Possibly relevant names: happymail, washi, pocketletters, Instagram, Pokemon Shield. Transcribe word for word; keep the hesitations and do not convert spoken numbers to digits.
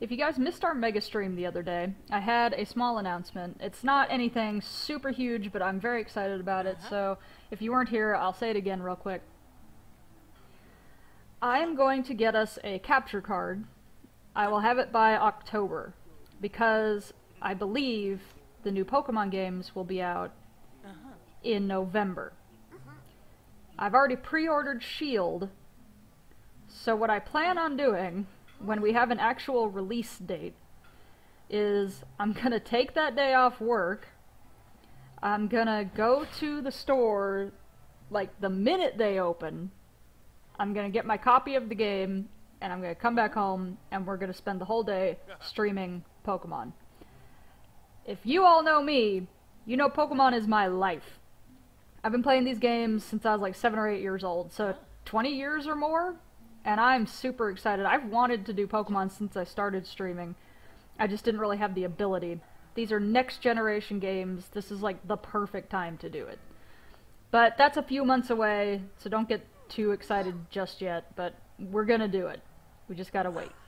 If you guys missed our mega stream the other day, I had a small announcement. It's not anything super huge, but I'm very excited about it, so if you weren't here, I'll say it again real quick. I am going to get us a capture card. I will have it by October, because I believe the new Pokemon games will be out in November. I've already pre-ordered Shield, so what I plan on doing when we have an actual release date is I'm gonna take that day off work, I'm gonna go to the store like the minute they open, I'm gonna get my copy of the game, and I'm gonna come back home and we're gonna spend the whole day streaming Pokemon. If you all know me, you know Pokemon is my life. I've been playing these games since I was like seven or eight years old, so twenty years or more? And I'm super excited. I've wanted to do Pokemon since I started streaming. I just didn't really have the ability. These are next generation games. This is like the perfect time to do it. But that's a few months away, so don't get too excited just yet, but we're gonna do it. We just gotta wait.